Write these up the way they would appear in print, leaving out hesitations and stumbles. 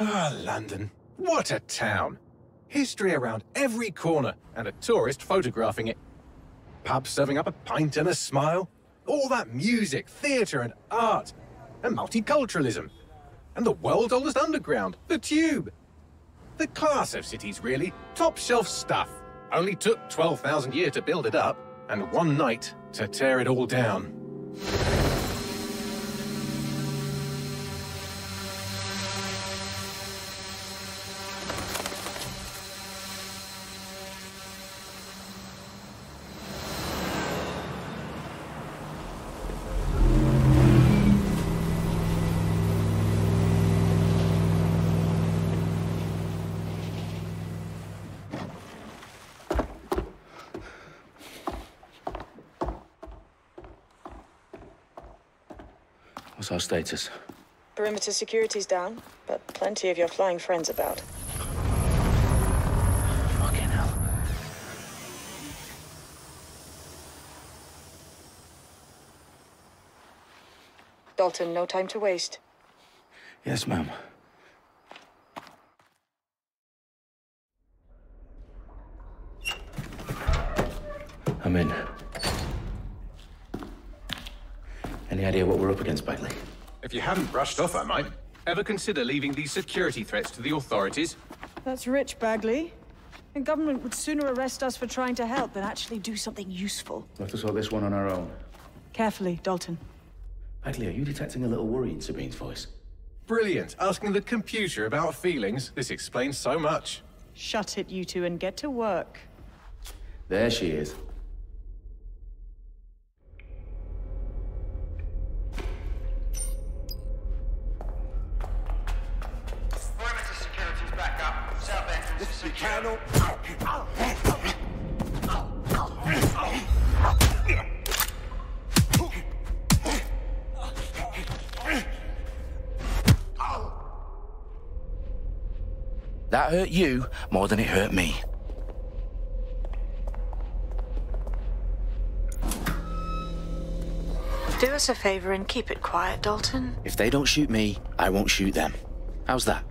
Ah, London. What a town. History around every corner and a tourist photographing it. Pubs serving up a pint and a smile. All that music, theatre and art. And multiculturalism. And the world's oldest underground, the Tube. The class of cities, really. Top shelf stuff. Only took 12,000 years to build it up, and one night to tear it all down. What's our status? Perimeter security's down, but plenty of your flying friends about. Fucking hell. Dalton, no time to waste. Yes, ma'am. I'm in. Any idea what we're up against, Bagley? If you haven't brushed off, I might. Ever consider leaving these security threats to the authorities? That's rich, Bagley. And government would sooner arrest us for trying to help than actually do something useful. We'll have to sort this one on our own. Carefully, Dalton. Bagley, are you detecting a little worry in Sabine's voice? Brilliant. Asking the computer about feelings. This explains so much. Shut it, you two, and get to work. There she is. That hurt you more than it hurt me. Do us a favor and keep it quiet, Dalton. If they don't shoot me, I won't shoot them. How's that?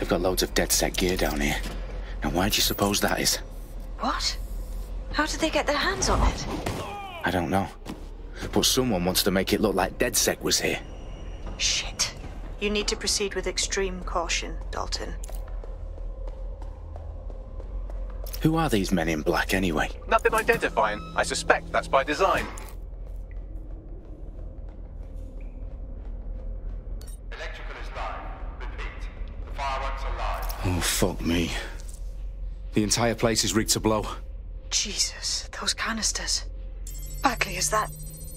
They've got loads of DedSec gear down here. And why do you suppose that is? What? How did they get their hands on it? I don't know. But someone wants to make it look like DedSec was here. Shit. You need to proceed with extreme caution, Dalton. Who are these men in black anyway? Nothing identifying. I suspect that's by design. Oh, fuck me. The entire place is rigged to blow. Jesus, those canisters. Bagley, is that...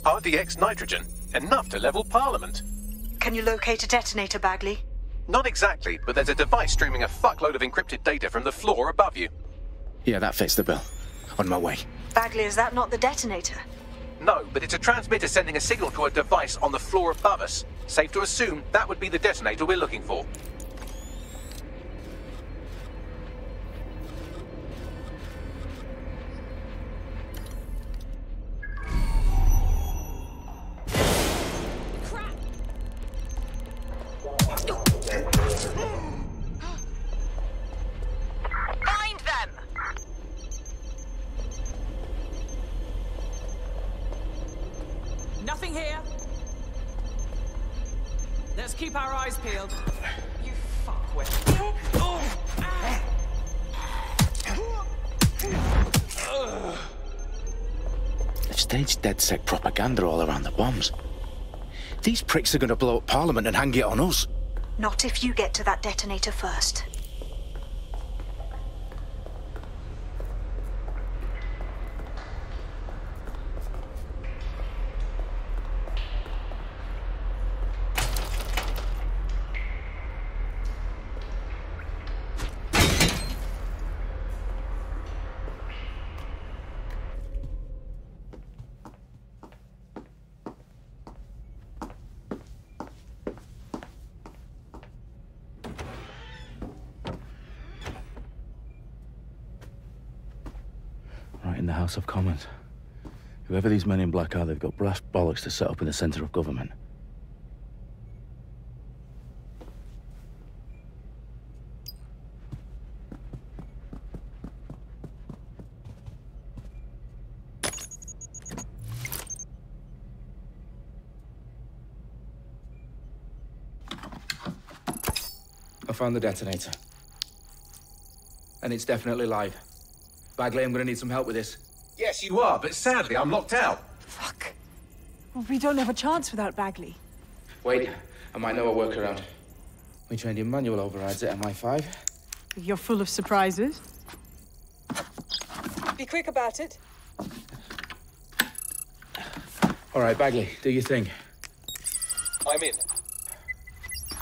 RDX nitrogen. Enough to level Parliament. Can you locate a detonator, Bagley? Not exactly, but there's a device streaming a fuckload of encrypted data from the floor above you. Yeah, that fits the bill. On my way. Bagley, is that not the detonator? No, but it's a transmitter sending a signal to a device on the floor above us. Safe to assume that would be the detonator we're looking for. Peeled. You fuckwit. Oh. Ah. staged DedSec propaganda all around the bombs. These pricks are going to blow up Parliament and hang it on us. Not if you get to that detonator first. House of Commons. Whoever these men in black are, they've got brass bollocks to set up in the centre of government. I found the detonator. And it's definitely live. Bagley, I'm going to need some help with this. Yes, you are, but sadly, I'm locked out. Fuck. Well, we don't have a chance without Bagley. Wait, I might know a workaround. We trained in manual overrides at MI5. You're full of surprises. Be quick about it. All right, Bagley, do your thing. I'm in.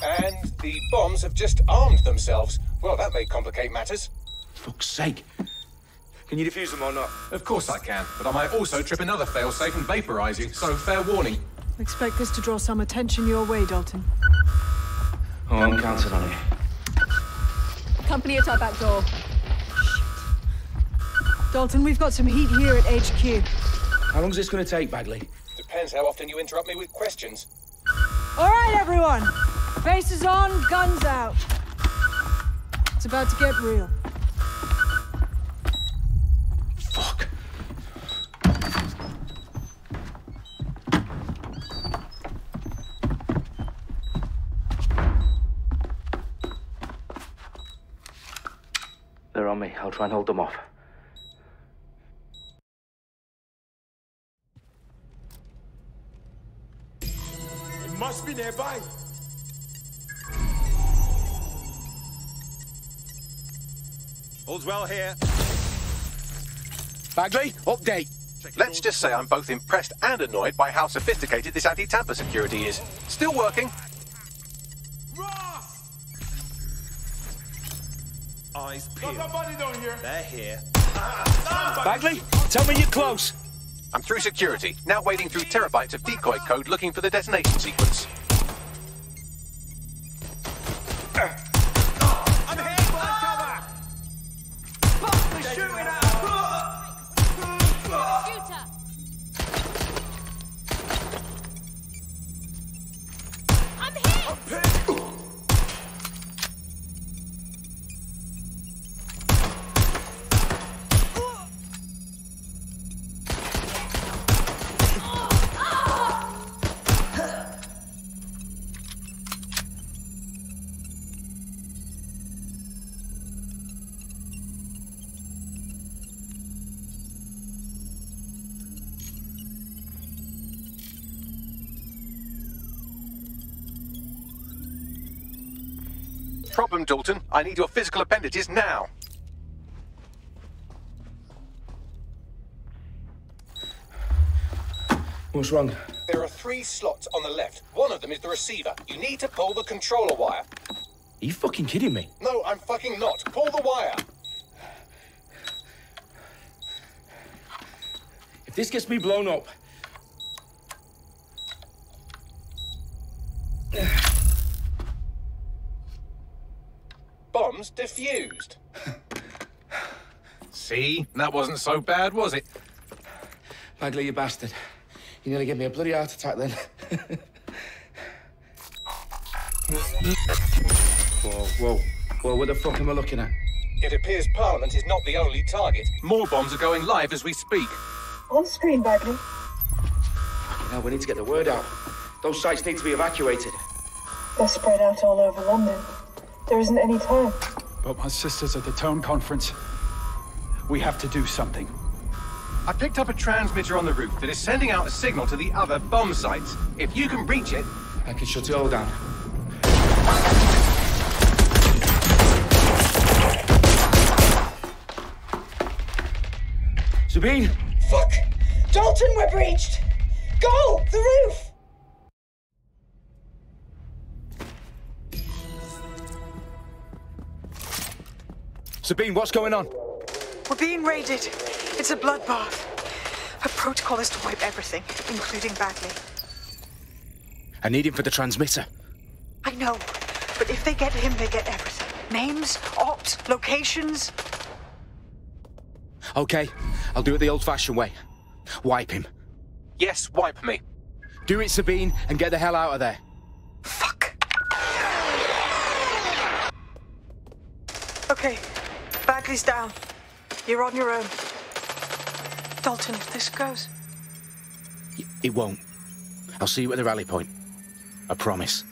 And the bombs have just armed themselves. Well, that may complicate matters. For fuck's sake. Can you defuse them or not? Of course I can, but I might also trip another failsafe and vaporize you, so fair warning. I expect this to draw some attention your way, Dalton. Oh, I'm counting on it. Company at our back door. Shit. Dalton, we've got some heat here at HQ. How long is this going to take, Bagley? Depends how often you interrupt me with questions. All right, everyone. Faces on, guns out. It's about to get real. I'll try and hold them off. It must be nearby. All's well here. Bagley, update. Let's just say I'm both impressed and annoyed by how sophisticated this anti-tamper security is. Still working. Eyes peeled. They're here. Bagley, tell me you're close. I'm through security, now wading through terabytes of decoy code looking for the detonation sequence. I'm here by cover! Pop the shooting out! Shooter! I'm here! Problem, Dalton. I need your physical appendages now. What's wrong? There are three slots on the left. One of them is the receiver. You need to pull the controller wire. Are you fucking kidding me? No, I'm fucking not. Pull the wire. If this gets me blown up... Bombs defused. See? That wasn't so bad, was it? Bagley, you bastard. You nearly gave me a bloody heart attack then. Whoa, what the fuck am I looking at? It appears Parliament is not the only target. More bombs are going live as we speak. On screen, Bagley. You know, we need to get the word out. Those sites need to be evacuated. They're spread out all over London. There isn't any time. But my sister's at the Town Conference. We have to do something. I picked up a transmitter on the roof that is sending out a signal to the other bomb sites. If you can breach it... I can shut it all down. Sabine! Fuck! Dalton, we're breached! Go! The roof! Sabine, what's going on? We're being raided. It's a bloodbath. Her protocol is to wipe everything, including Bagley. I need him for the transmitter. I know, but if they get him, they get everything. Names, ops, locations. Okay, I'll do it the old-fashioned way. Wipe him. Yes, wipe me. Do it, Sabine, and get the hell out of there. Fuck. Okay. Bagley's down. You're on your own. Dalton, if this goes... It won't. I'll see you at the rally point. I promise.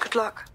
Good luck.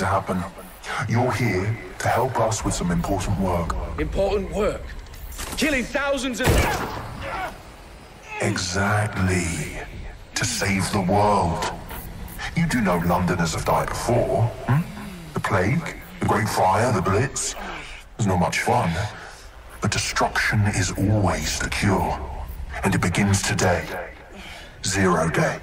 Happen. You're here to help us with some important work. Important work? Killing thousands of... Exactly. To save the world. You do know Londoners have died before, hmm? The plague, the Great Fire, the Blitz. It's not much fun. But destruction is always the cure. And it begins today. Zero Day.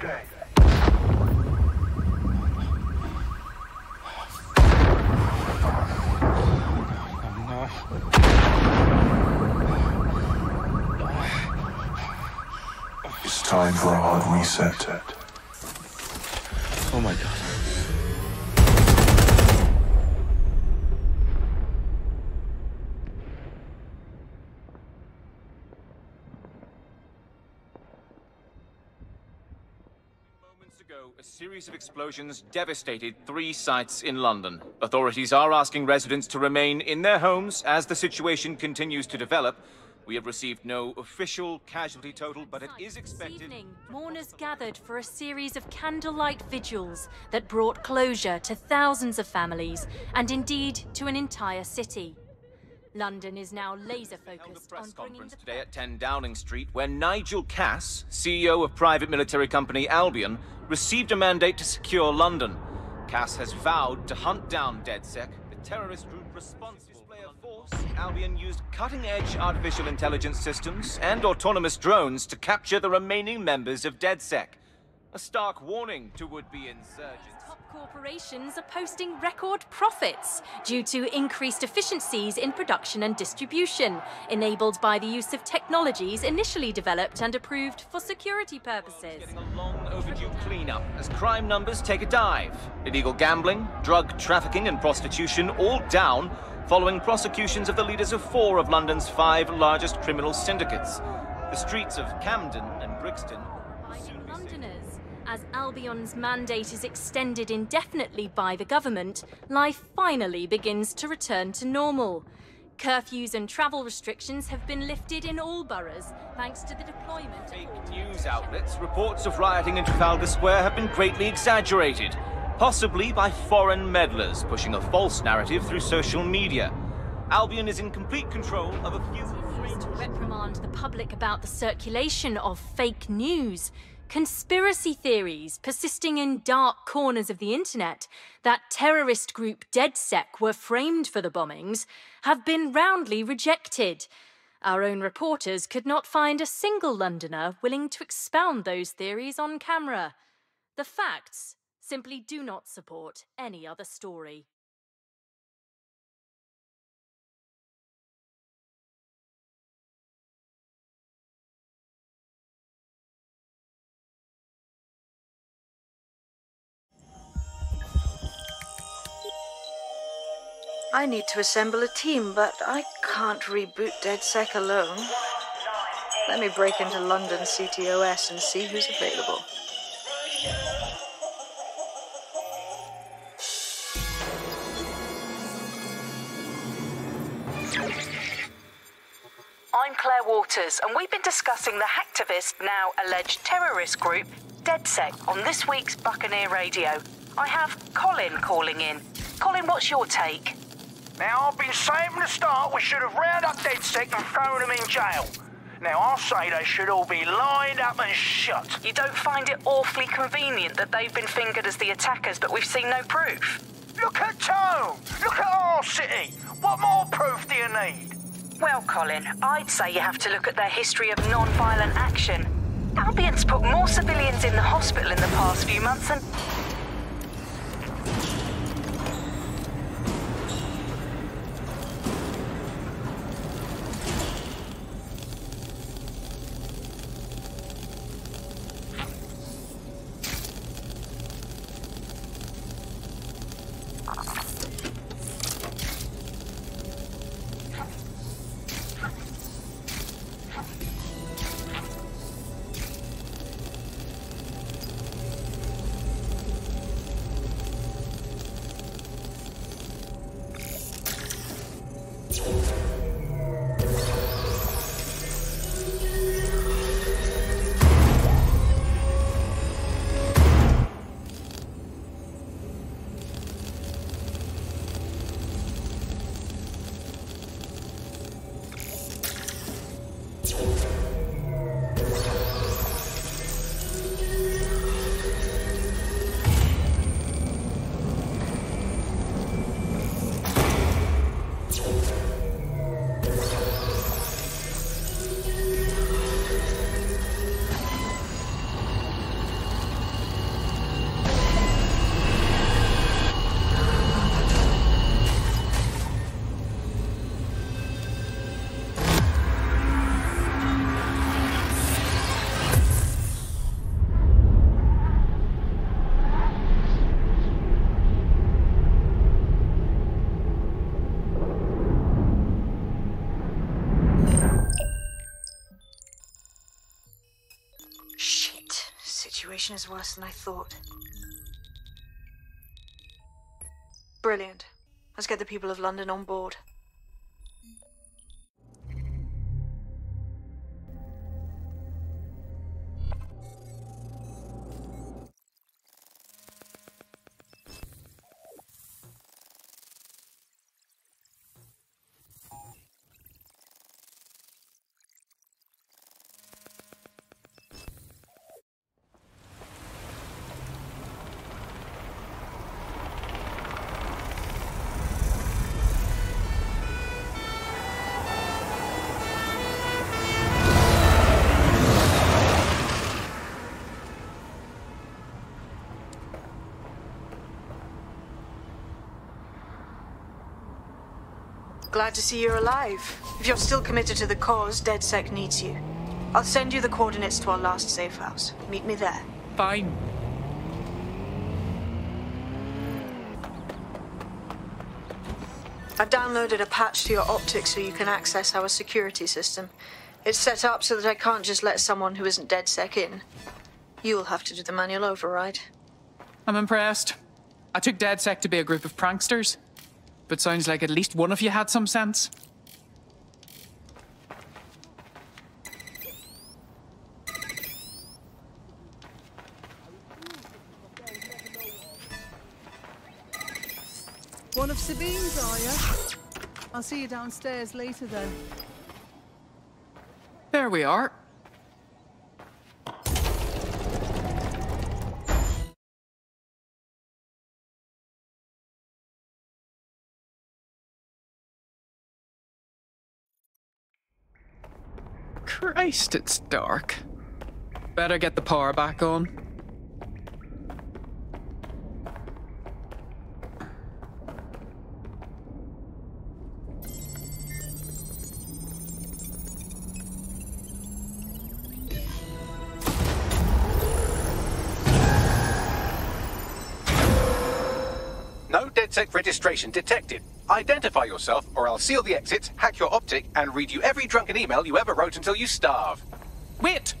Time for a hard reset. Oh my god. Moments ago, a series of explosions devastated 3 sites in London. Authorities are asking residents to remain in their homes as the situation continues to develop. We have received no official casualty total, but it is expected... This evening, mourners gathered for a series of candlelight vigils that brought closure to thousands of families, and indeed to an entire city. London is now laser-focused on bringing the... ...held a press conference today at 10 Downing Street, where Nigel Cass, CEO of private military company Albion, received a mandate to secure London. Cass has vowed to hunt down DedSec, the terrorist group responsible... Albion used cutting-edge artificial intelligence systems and autonomous drones to capture the remaining members of DedSec. A stark warning to would-be insurgents. Top corporations are posting record profits due to increased efficiencies in production and distribution, enabled by the use of technologies initially developed and approved for security purposes. Getting a long overdue cleanup as crime numbers take a dive. Illegal gambling, drug trafficking and prostitution all down, following prosecutions of the leaders of 4 of London's 5 largest criminal syndicates. The streets of Camden and Brixton will soon be Londoners As Albion's mandate is extended indefinitely by the government, life finally begins to return to normal. Curfews and travel restrictions have been lifted in all boroughs, thanks to the deployment... Fake news outlets, reports of rioting in Trafalgar Square have been greatly exaggerated, possibly by foreign meddlers pushing a false narrative through social media. Albion is in complete control of a few... ...to reprimand the public about the circulation of fake news, conspiracy theories persisting in dark corners of the internet, that terrorist group DedSec were framed for the bombings, have been roundly rejected. Our own reporters could not find a single Londoner willing to expound those theories on camera. The facts simply do not support any other story. I need to assemble a team, but I can't reboot DedSec alone. Let me break into London CTOS and see who's available. I'm Claire Waters, and we've been discussing the hacktivist, now alleged terrorist group, DedSec, on this week's Buccaneer Radio. I have Colin calling in. Colin, what's your take? Now, I've been saying from the start we should have rounded up DedSec and thrown them in jail. Now, I say they should all be lined up and shot. You don't find it awfully convenient that they've been fingered as the attackers, but we've seen no proof? Look at Town! Look at our city! What more proof do you need? Well, Colin, I'd say you have to look at their history of non-violent action. Albion's put more civilians in the hospital in the past few months than... is worse than I thought. Brilliant. Let's get the people of London on board. Glad to see you're alive. If you're still committed to the cause, DedSec needs you. I'll send you the coordinates to our last safe house. Meet me there. Fine. I've downloaded a patch to your optics so you can access our security system. It's set up so that I can't just let someone who isn't DedSec in. You will have to do the manual override. I'm impressed. I took DedSec to be a group of pranksters, but sounds like at least one of you had some sense. One of Sabine's, are you? I'll see you downstairs later then. There we are. Christ, it's dark. Better get the power back on. No DedSec registration detected. Identify yourself, or I'll seal the exits, hack your optic, and read you every drunken email you ever wrote until you starve. Wait!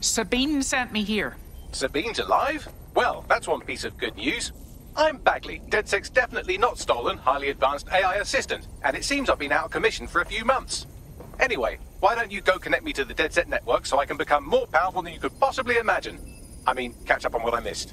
Sabine sent me here. Sabine's alive? Well, that's one piece of good news. I'm Bagley, DedSec's definitely not stolen, highly advanced AI assistant, and it seems I've been out of commission for a few months. Anyway, why don't you go connect me to the DedSec network so I can become more powerful than you could possibly imagine? I mean, catch up on what I missed.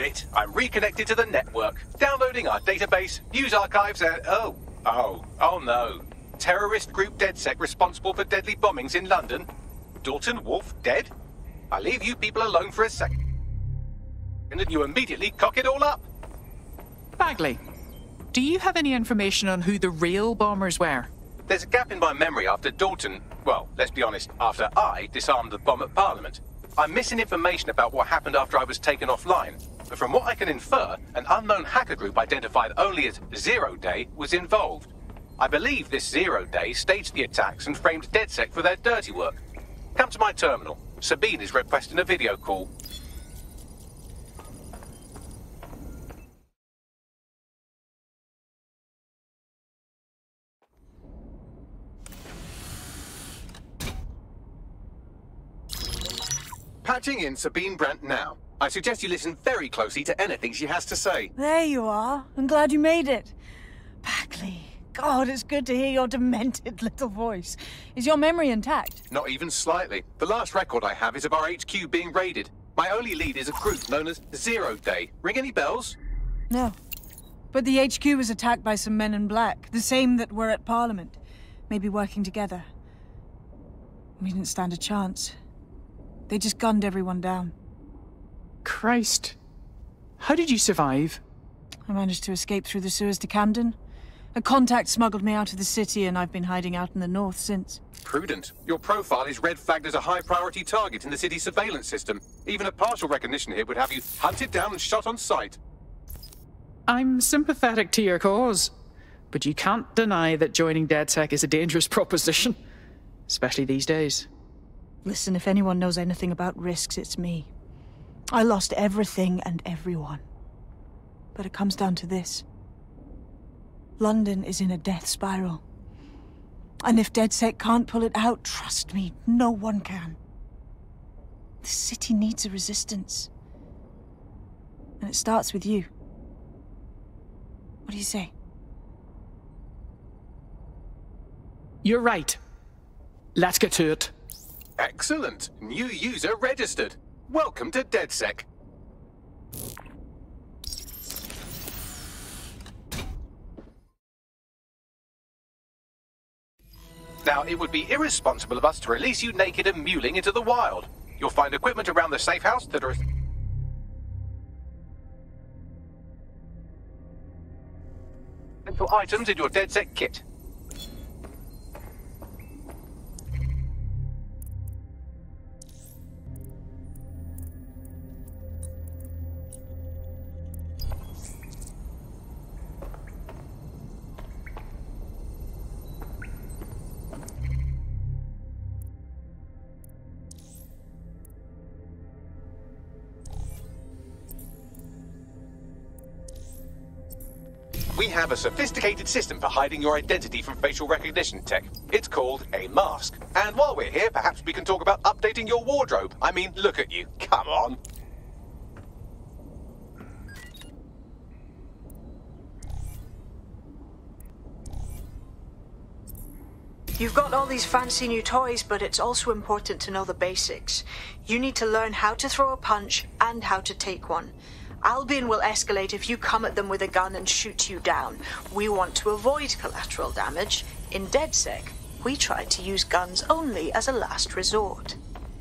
It. I'm reconnected to the network, downloading our database, news archives and... Oh no. Terrorist group DedSec responsible for deadly bombings in London. Dalton Wolfe dead? I leave you people alone for a second. And then you immediately cock it all up. Bagley, do you have any information on who the real bombers were? There's a gap in my memory after Dalton... Well, let's be honest, after I disarmed the bomb at Parliament. I'm missing information about what happened after I was taken offline. But from what I can infer, an unknown hacker group identified only as Zero Day was involved. I believe this Zero Day staged the attacks and framed DedSec for their dirty work. Come to my terminal. Sabine is requesting a video call. Patching in Sabine Brandt now. I suggest you listen very closely to anything she has to say. There you are. I'm glad you made it. Bagley, God, it's good to hear your demented little voice. Is your memory intact? Not even slightly. The last record I have is of our HQ being raided. My only lead is a group known as Zero Day. Ring any bells? No. But the HQ was attacked by some men in black, the same that were at Parliament. Maybe working together. We didn't stand a chance. They just gunned everyone down. Christ. How did you survive? I managed to escape through the sewers to Camden. A contact smuggled me out of the city and I've been hiding out in the north since. Prudent. Your profile is red flagged as a high priority target in the city surveillance system. Even a partial recognition here would have you hunted down and shot on sight. I'm sympathetic to your cause, but you can't deny that joining DedSec is a dangerous proposition. Especially these days. Listen, if anyone knows anything about risks, it's me. I lost everything and everyone. But it comes down to this. London is in a death spiral. And if DedSec can't pull it out, trust me, no one can. The city needs a resistance. And it starts with you. What do you say? You're right. Let's get to it. Excellent. New user registered. Welcome to DedSec. Now, it would be irresponsible of us to release you naked and mewling into the wild. You'll find equipment around the safe house that are... ...essential items in your DedSec kit. We have a sophisticated system for hiding your identity from facial recognition tech. It's called a mask. And while we're here, perhaps we can talk about updating your wardrobe. I mean, look at you. Come on. You've got all these fancy new toys, but it's also important to know the basics. You need to learn how to throw a punch and how to take one. Albion will escalate if you come at them with a gun and shoot you down. We want to avoid collateral damage. In DedSec, we try to use guns only as a last resort.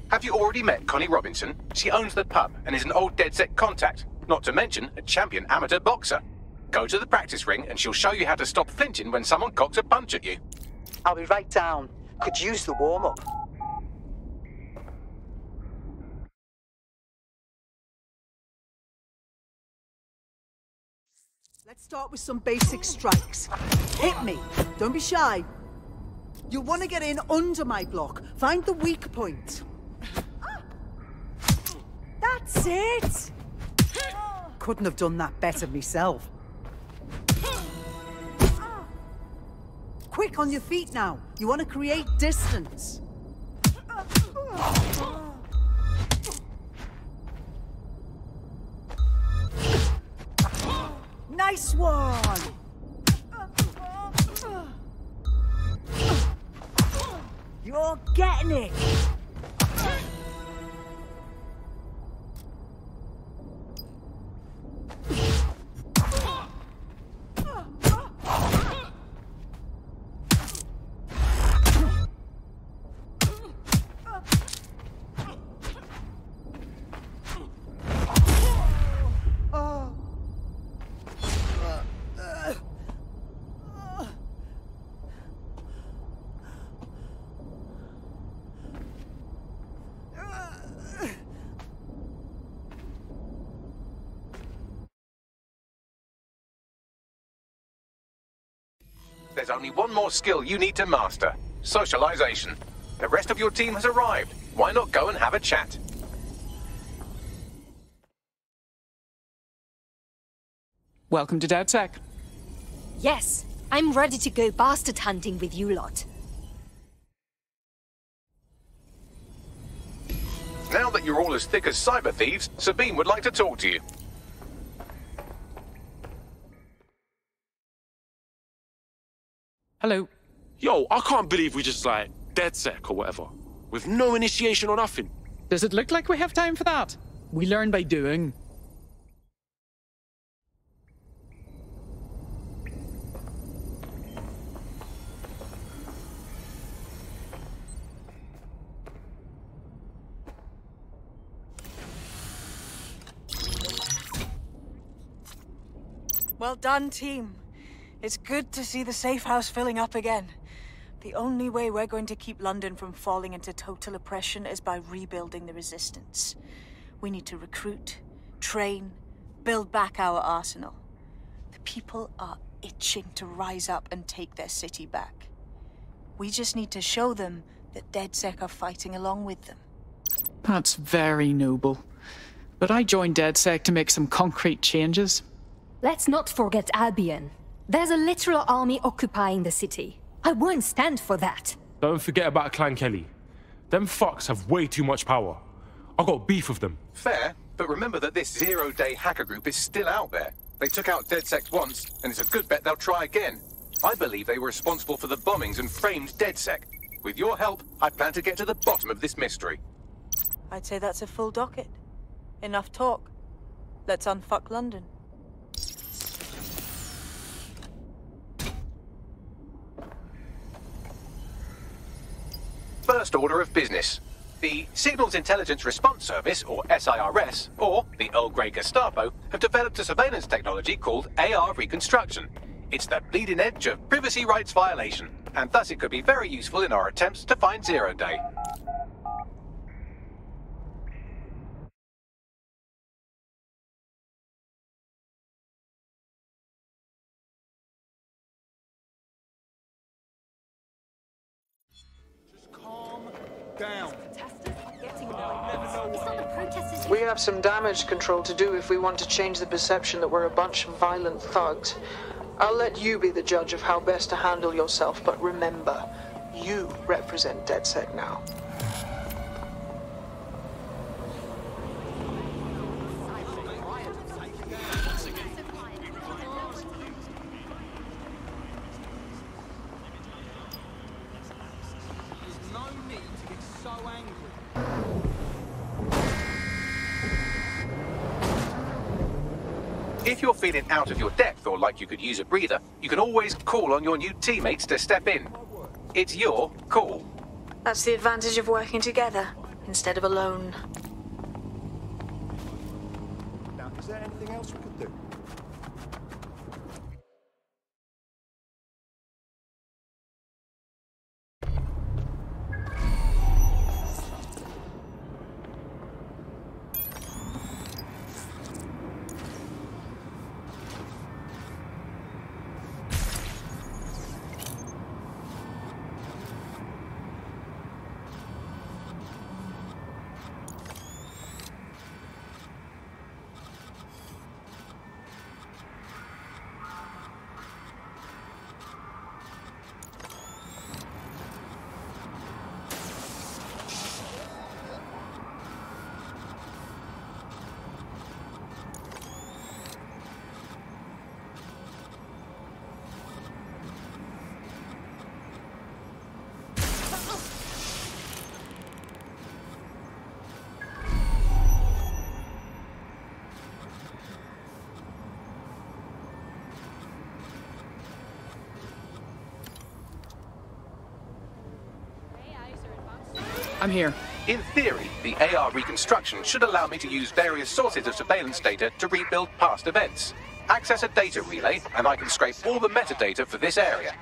Have you already met Connie Robinson? She owns the pub and is an old DedSec contact, not to mention a champion amateur boxer. Go to the practice ring and she'll show you how to stop flinching when someone cocks a punch at you. I'll be right down. Could use the warm-up. Let's start with some basic strikes. Hit me. Don't be shy. You'll want to get in under my block. Find the weak point. That's it! Couldn't have done that better myself. Quick on your feet now. You want to create distance. Nice one. You're getting it. There's only one more skill you need to master. Socialization. The rest of your team has arrived. Why not go and have a chat? Welcome to DedSec. Yes, I'm ready to go bastard hunting with you lot. Now that you're all as thick as cyber thieves, Sabine would like to talk to you. Hello. Yo, I can't believe we just, like, DedSec or whatever, with no initiation or nothing. Does it look like we have time for that? We learn by doing. Well done, team. It's good to see the safe house filling up again. The only way we're going to keep London from falling into total oppression is by rebuilding the resistance. We need to recruit, train, build back our arsenal. The people are itching to rise up and take their city back. We just need to show them that DedSec are fighting along with them. That's very noble. But I joined DedSec to make some concrete changes. Let's not forget Albion. There's a literal army occupying the city. I won't stand for that. Don't forget about Clan Kelly. Them fucks have way too much power. I got beef with them. Fair, but remember that this zero-day hacker group is still out there. They took out DedSec once, and it's a good bet they'll try again. I believe they were responsible for the bombings and framed DedSec. With your help, I plan to get to the bottom of this mystery. I'd say that's a full docket. Enough talk. Let's unfuck London. First order of business. The Signals Intelligence Response Service, or SIRS, or the Earl Grey Gestapo, have developed a surveillance technology called AR Reconstruction. It's the bleeding edge of privacy rights violation, and thus it could be very useful in our attempts to find Zero Day. Down. We have some damage control to do if we want to change the perception that we're a bunch of violent thugs. I'll let you be the judge of how best to handle yourself, but remember, you represent DedSec now. If you're feeling out of your depth or like you could use a breather, you can always call on your new teammates to step in. It's your call. That's the advantage of working together instead of alone. Now, is there anything else we could do? I'm here. In theory, the AR Reconstruction should allow me to use various sources of surveillance data to rebuild past events. Access a data relay, and I can scrape all the metadata for this area.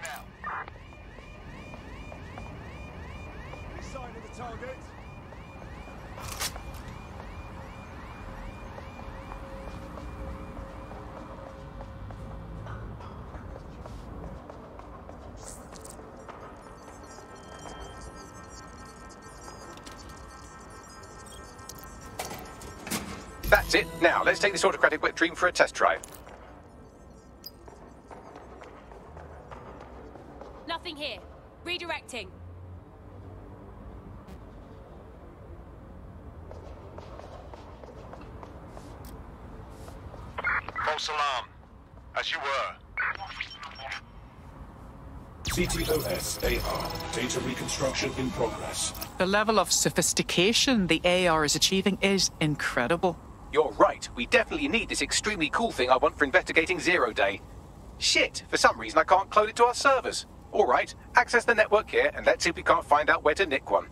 Now, let's take this autocratic wet dream for a test drive. Nothing here. Redirecting. False alarm. As you were. CTOS AR. Data reconstruction in progress. The level of sophistication the AR is achieving is incredible. You're right, we definitely need this extremely cool thing I want for investigating Zero Day. Shit, for some reason I can't clone it to our servers. Alright, access the network here and let's see if we can't find out where to nick one.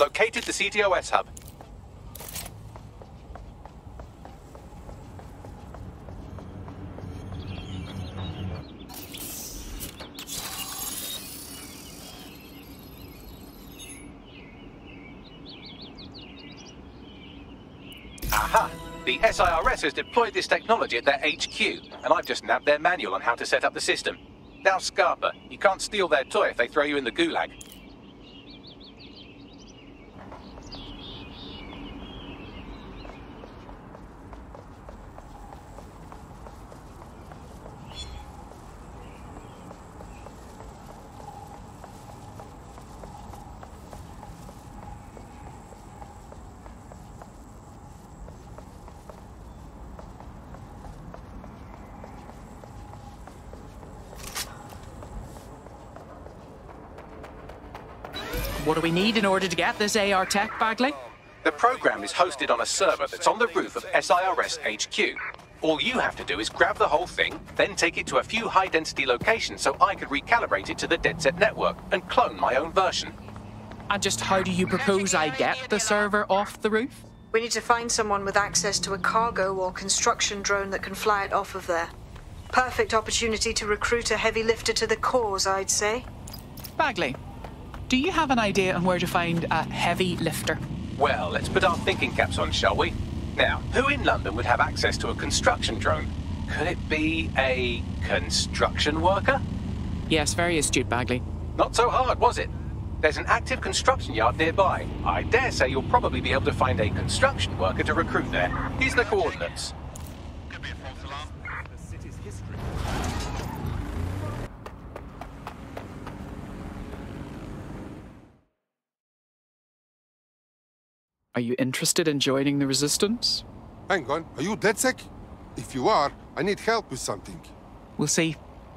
Located the CTOS hub. Aha! The SIRS has deployed this technology at their HQ, and I've just nabbed their manual on how to set up the system. Now, Scarpa, you can't steal their toy if they throw you in the gulag. What do we need in order to get this AR tech, Bagley? The program is hosted on a server that's on the roof of SIRS HQ. All you have to do is grab the whole thing, then take it to a few high-density locations so I could recalibrate it to the DedSec network and clone my own version. And just how do you propose I get the server off the roof? We need to find someone with access to a cargo or construction drone that can fly it off of there. Perfect opportunity to recruit a heavy lifter to the cause, I'd say. Bagley, do you have an idea on where to find a heavy lifter? Well, let's put our thinking caps on, shall we? Now, who in London would have access to a construction drone? Could it be a construction worker? Yes, very astute, Bagley. Not so hard, was it? There's an active construction yard nearby. I dare say you'll probably be able to find a construction worker to recruit there. Here's the coordinates. Could be a false alarm. The city's history. Are you interested in joining the resistance? Hang on, are you DedSec? If you are, I need help with something. We'll see.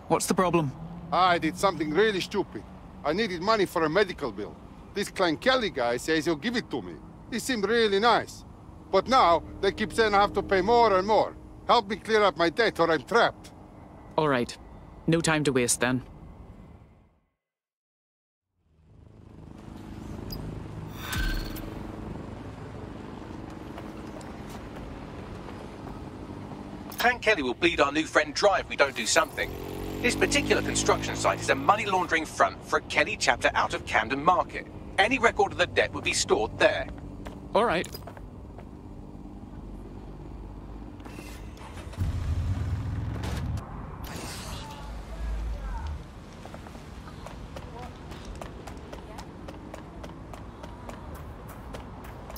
What's the problem? I did something really stupid. I needed money for a medical bill. This Clan Kelly guy says he'll give it to me. He seemed really nice. But now, they keep saying I have to pay more and more. Help me clear up my debt or I'm trapped. All right. No time to waste then. Clan Kelly will bleed our new friend dry if we don't do something. This particular construction site is a money laundering front for a Kelly chapter out of Camden Market. Any record of the debt would be stored there. All right.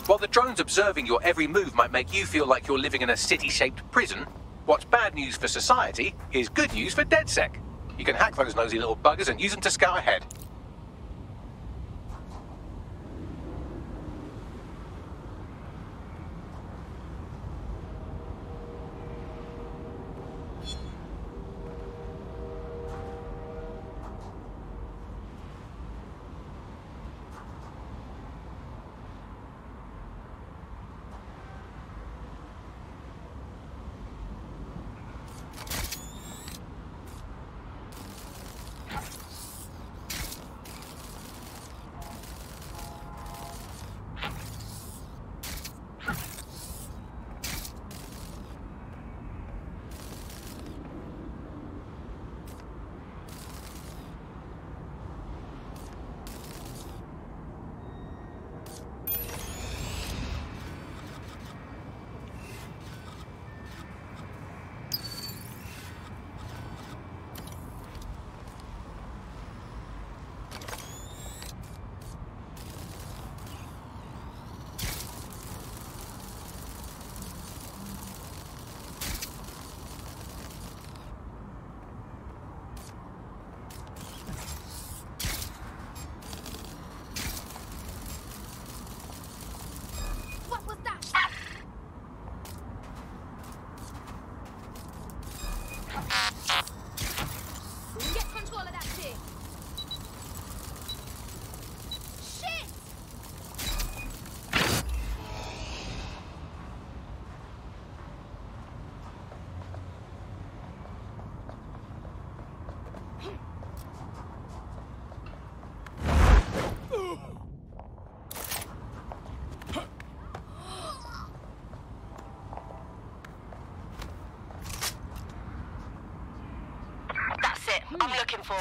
While the drones observing your every move might make you feel like you're living in a city-shaped prison, what's bad news for society is good news for DedSec. You can hack those nosy little buggers and use them to scour ahead.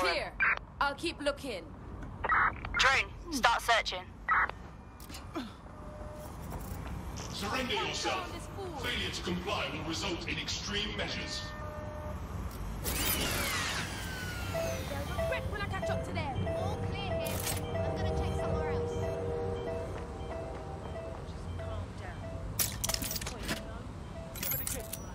Clear. I'll keep looking. Drone, start searching. Surrender yourself. Failure to comply will result in extreme measures. Quick, when I catch up to them. All clear here. I'm gonna check somewhere else. Just calm down. Wait, I'm gonna get one.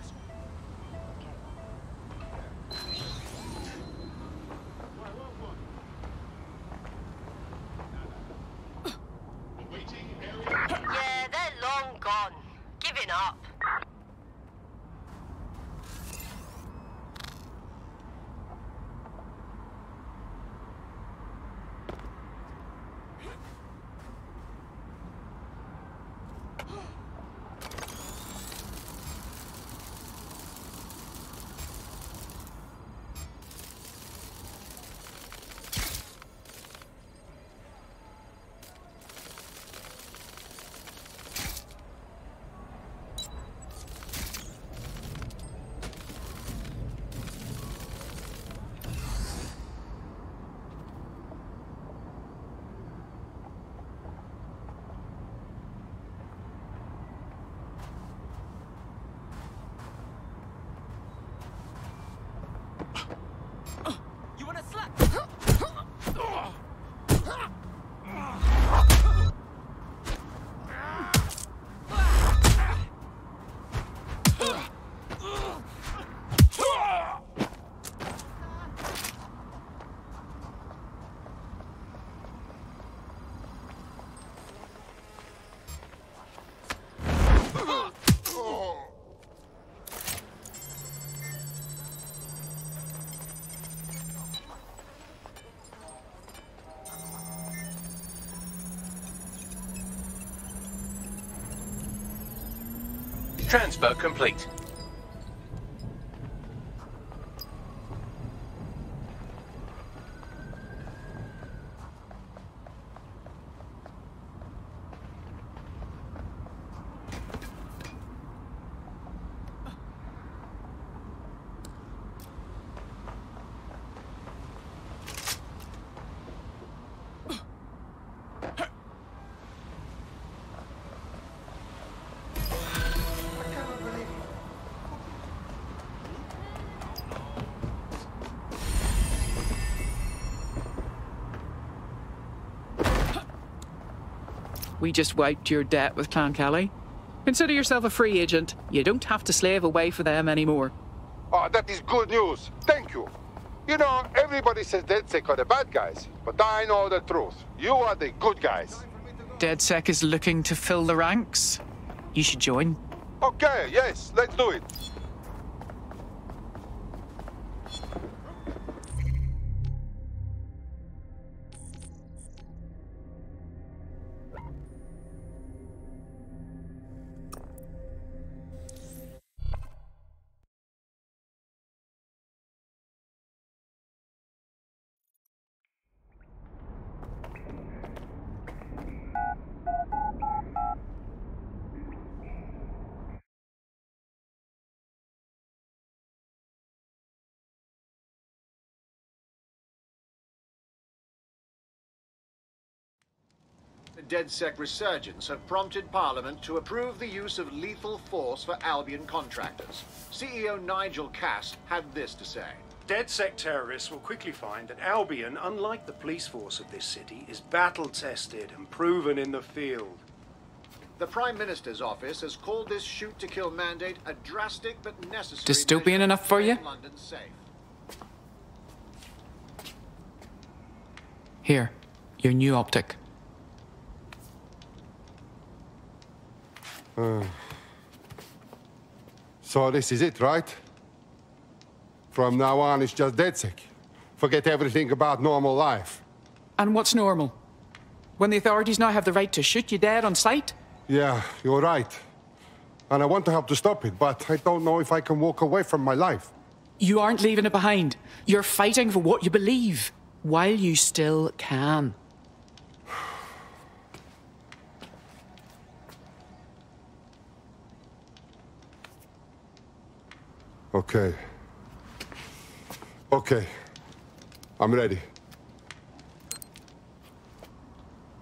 Transfer complete. We just wiped your debt with Clan Kelly. Consider yourself a free agent. You don't have to slave away for them anymore. Oh, that is good news. Thank you. You know, everybody says DedSec are the bad guys, but I know the truth. You are the good guys. DedSec is looking to fill the ranks. You should join. Okay, yes, let's do it. DedSec resurgence have prompted Parliament to approve the use of lethal force for Albion contractors. CEO Nigel Cass had this to say. DedSec terrorists will quickly find that Albion, unlike the police force of this city, is battle-tested and proven in the field. The Prime Minister's office has called this shoot-to-kill mandate a drastic but necessary... Dystopian enough for you? London safe. Here, your new optic. So this is it, right? From now on, it's just DedSec. Forget everything about normal life. And what's normal? When the authorities now have the right to shoot you dead on sight? Yeah, you're right. And I want to help to stop it, but I don't know if I can walk away from my life. You aren't leaving it behind. You're fighting for what you believe, while you still can. Okay. Okay. I'm ready.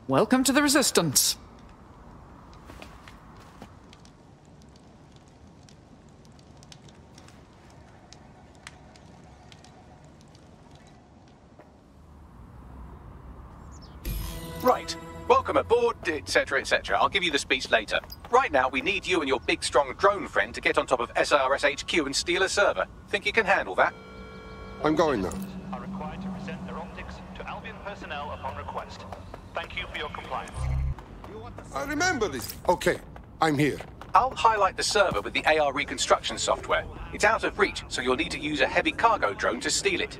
Welcome to the Resistance. Right. Welcome aboard, etc., etc. I'll give you the speech later. Right now, we need you and your big, strong drone friend to get on top of SIRS HQ and steal a server. Think you can handle that? I'm going now. ...are required to present their optics to Albion personnel upon request. Thank you for your compliance. I remember this. Okay, I'm here. I'll highlight the server with the AR Reconstruction software. It's out of reach, so you'll need to use a heavy cargo drone to steal it.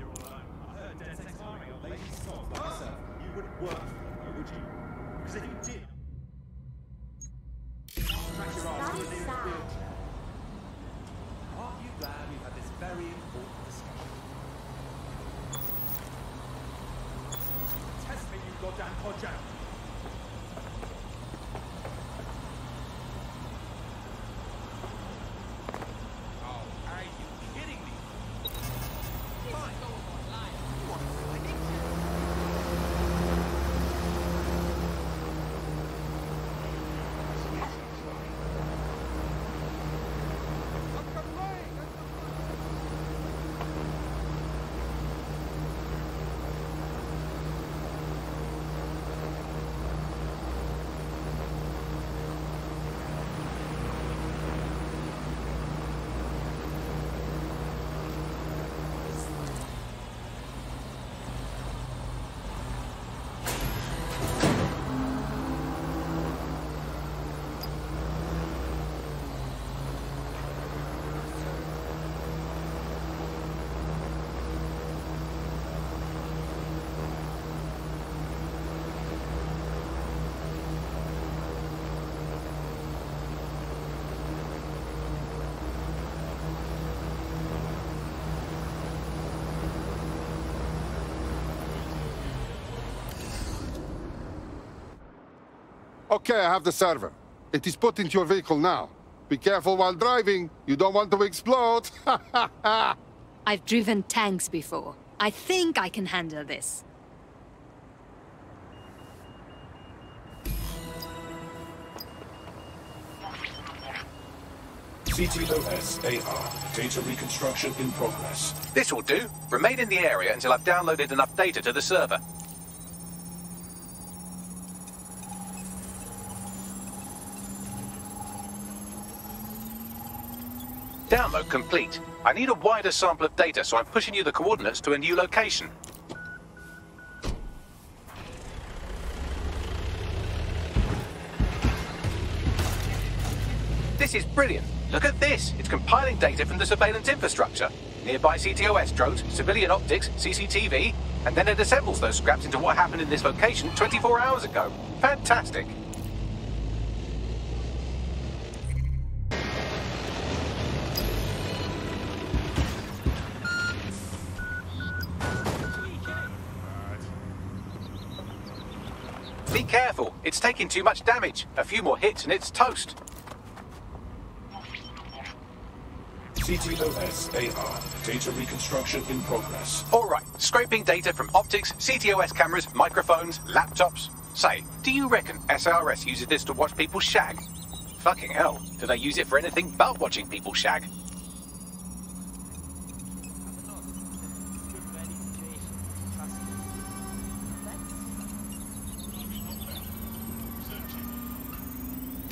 Okay, I have the server. It is put into your vehicle now. Be careful while driving. You don't want to explode. I've driven tanks before. I think I can handle this. CTOS AR. Data reconstruction in progress. This will do. Remain in the area until I've downloaded enough data to the server. Download complete. I need a wider sample of data, so I'm pushing you the coordinates to a new location. This is brilliant. Look at this! It's compiling data from the surveillance infrastructure. Nearby CTOS drones, civilian optics, CCTV, and then it assembles those scraps into what happened in this location 24 hours ago. Fantastic! Be careful! It's taking too much damage. A few more hits and it's toast. CTOS AR. Data reconstruction in progress. Alright, scraping data from optics, CTOS cameras, microphones, laptops. Say, do you reckon SIRS uses this to watch people shag? Fucking hell, do they use it for anything but watching people shag?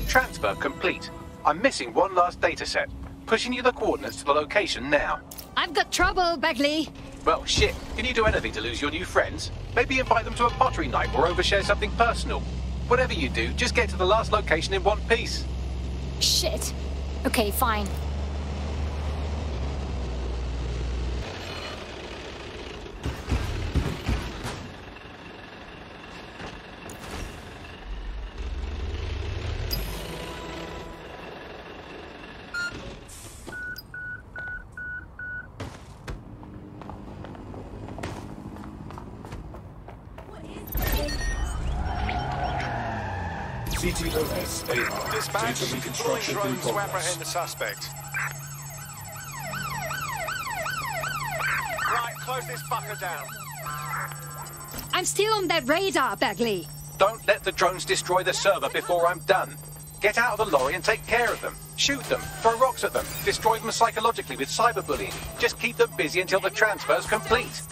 Transfer complete. I'm missing one last data set. Pushing you the coordinates to the location now. I've got trouble, Bagley. Well, shit. Can you do anything to lose your new friends? Maybe invite them to a pottery night or overshare something personal. Whatever you do, just get to the last location in one piece. Shit. Okay, fine. Dispatch, deploy drones to apprehend the suspect. Right, close this fucker down. I'm still on that radar, Bagley. Don't let the drones destroy the server before I'm done. Get out of the lorry and take care of them. Shoot them, throw rocks at them, destroy them psychologically with cyberbullying. Just keep them busy until the transfer's complete.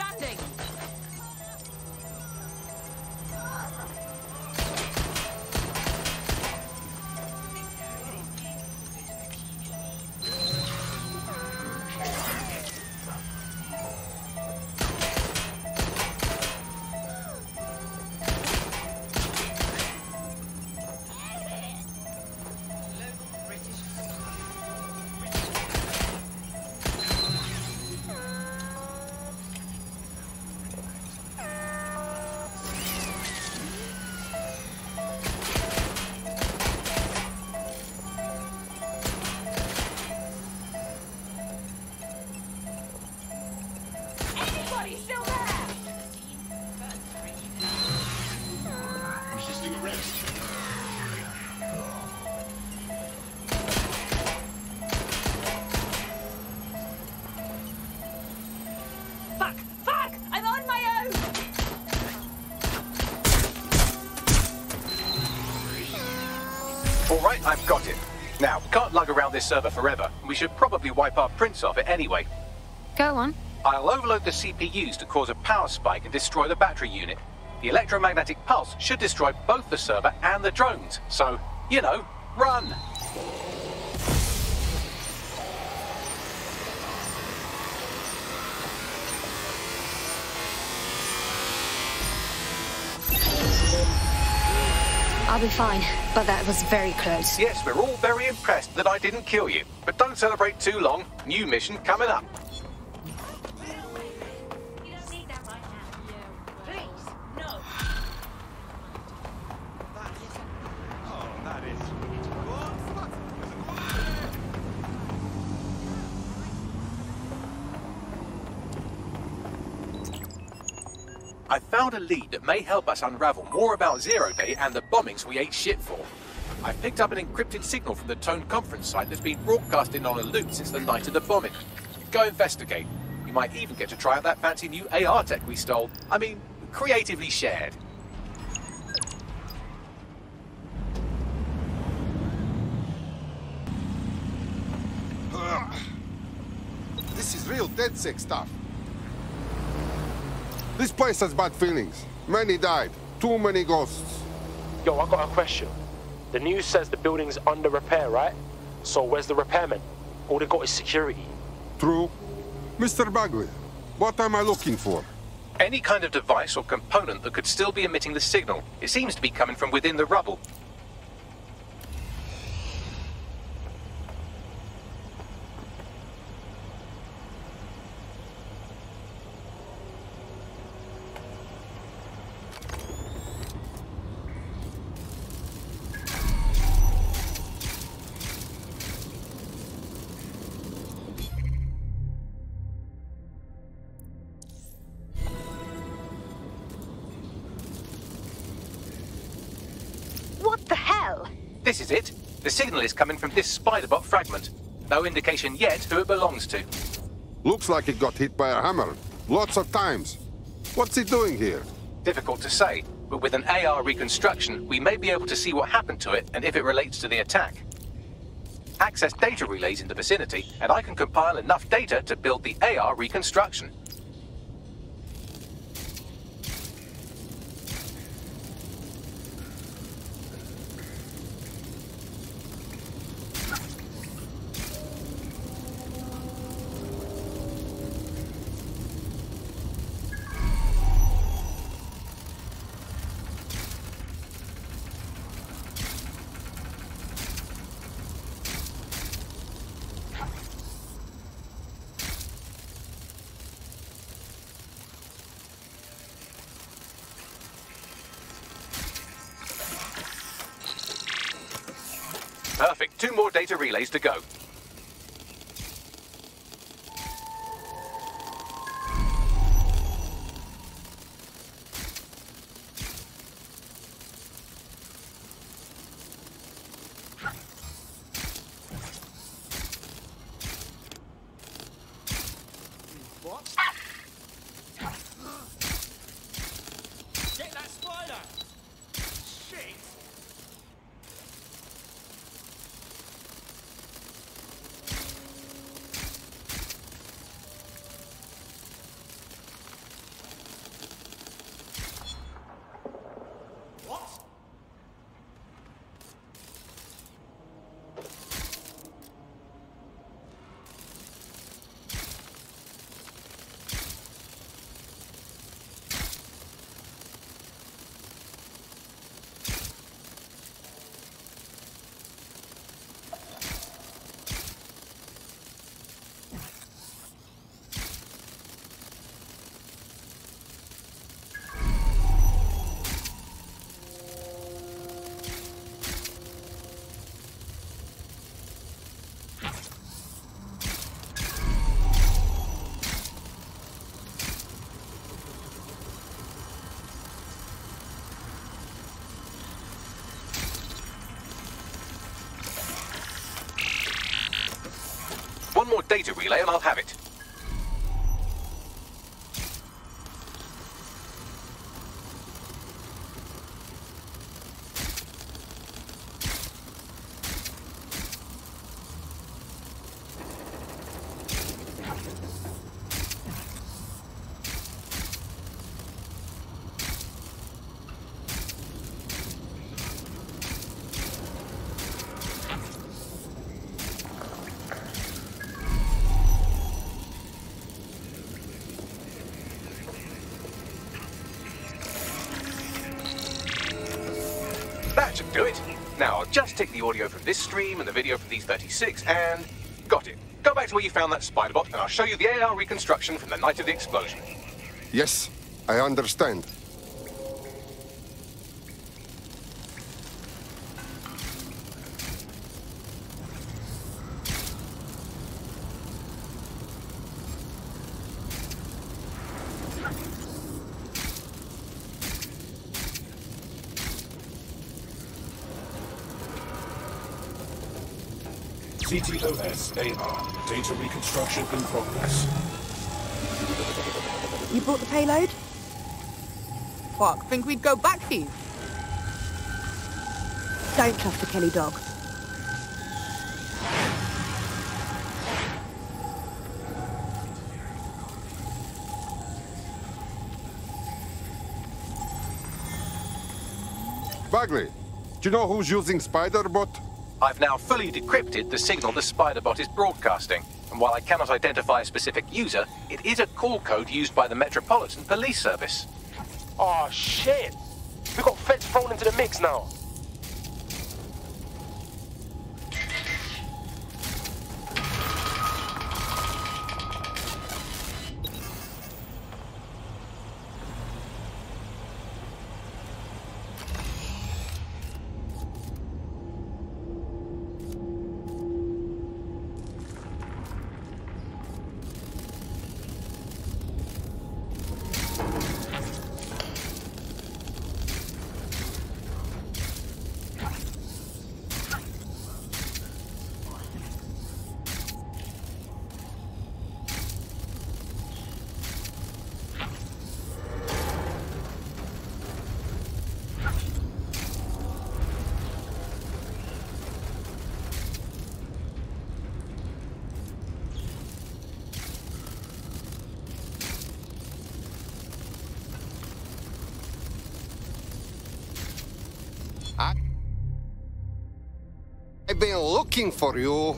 I've got it. Now, can't lug around this server forever. We should probably wipe our prints off it anyway. Go on. I'll overload the CPUs to cause a power spike and destroy the battery unit. The electromagnetic pulse should destroy both the server and the drones. So, you know, run! I'll be fine, but that was very close. Yes, we're all very impressed that I didn't kill you. But don't celebrate too long. New mission coming up. I found a lead that may help us unravel more about Zero Day and the bombings we ate shit for. I've picked up an encrypted signal from the Town Conference site that's been broadcasting on a loop since the night of the bombing. Go investigate. You might even get to try out that fancy new AR tech we stole. I mean, creatively shared. This is real DedSec stuff. This place has bad feelings. Many died. Too many ghosts. Yo, I got a question. The news says the building's under repair, right? So where's the repairman? All they got is security. True. Mr. Bagley, what am I looking for? Any kind of device or component that could still be emitting the signal. It seems to be coming from within the rubble. This is it. The signal is coming from this spiderbot fragment. No indication yet who it belongs to. Looks like it got hit by a hammer. Lots of times. What's it doing here? Difficult to say, but with an AR reconstruction, we may be able to see what happened to it and if it relates to the attack. Access data relays in the vicinity, and I can compile enough data to build the AR reconstruction. Perfect. 2 more data relays to go. One more data relay and I'll have it. Should do it. Now I'll just take the audio from this stream and the video from these 36 and... got it. Go back to where you found that spiderbot and I'll show you the AR reconstruction from the night of the explosion. Yes, I understand. CTOS AR, data reconstruction in progress. You brought the payload? Fuck, think we'd go back here? Don't trust the Kelly dog. Bagley, do you know who's using Spiderbot? I've now fully decrypted the signal the Spiderbot is broadcasting, and while I cannot identify a specific user, it is a call code used by the Metropolitan Police Service. Oh shit! We've got feds thrown into the mix now! I've been looking for you.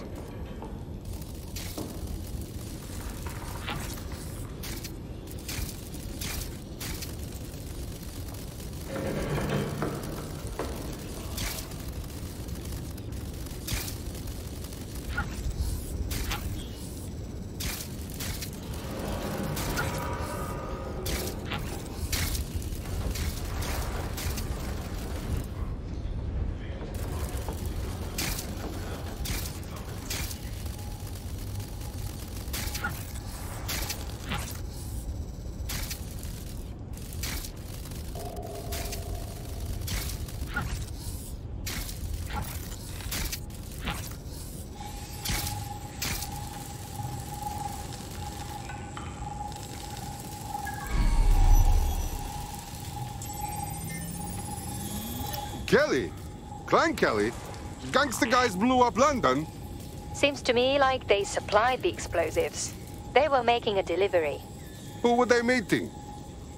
Kelly? Clan Kelly? Gangster guys blew up London? Seems to me like they supplied the explosives. They were making a delivery. Who were they meeting?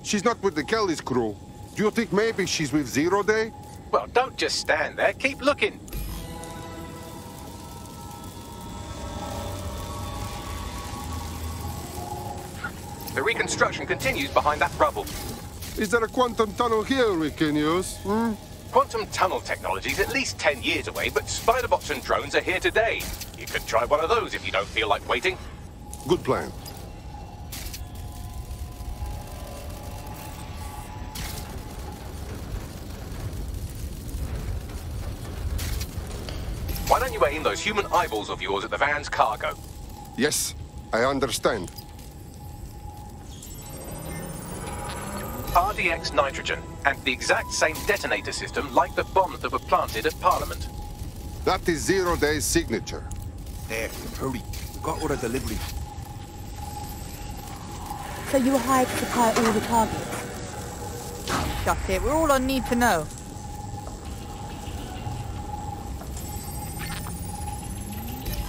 She's not with the Kelly's crew. Do you think maybe she's with Zero Day? Well, don't just stand there. Keep looking. The reconstruction continues behind that rubble. Is there a quantum tunnel here we can use? Hmm? Quantum tunnel technology is at least 10 years away, but Spiderbots and drones are here today. You could try one of those if you don't feel like waiting. Good plan. Why don't you aim those human eyeballs of yours at the van's cargo? Yes, I understand. RDX nitrogen, and the exact same detonator system like the bombs that were planted at Parliament. That is Zero Day's signature. There, hurry. We've got all the delivery. So you were hired to supply all the targets? Shut it, we're all on need to know.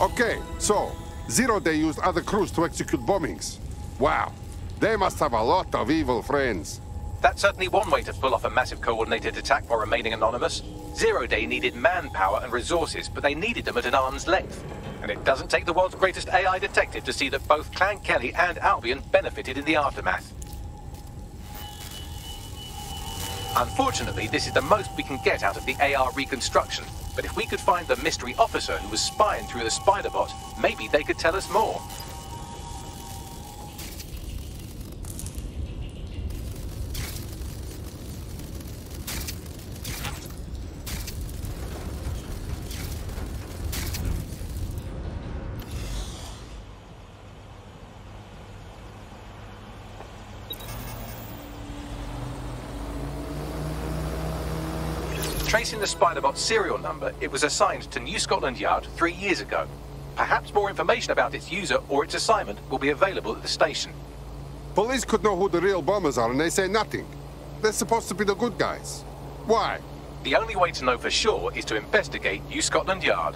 Okay, so, Zero Day used other crews to execute bombings. Wow, they must have a lot of evil friends. That's certainly one way to pull off a massive coordinated attack while remaining anonymous. Zero Day needed manpower and resources, but they needed them at an arm's length. And it doesn't take the world's greatest AI detective to see that both Clan Kelly and Albion benefited in the aftermath. Unfortunately, this is the most we can get out of the AR reconstruction. But if we could find the mystery officer who was spying through the Spiderbot, maybe they could tell us more. Tracing the Spiderbot's serial number, it was assigned to New Scotland Yard 3 years ago. Perhaps more information about its user or its assignment will be available at the station. Police could know who the real bombers are and they say nothing. They're supposed to be the good guys. Why? The only way to know for sure is to investigate New Scotland Yard.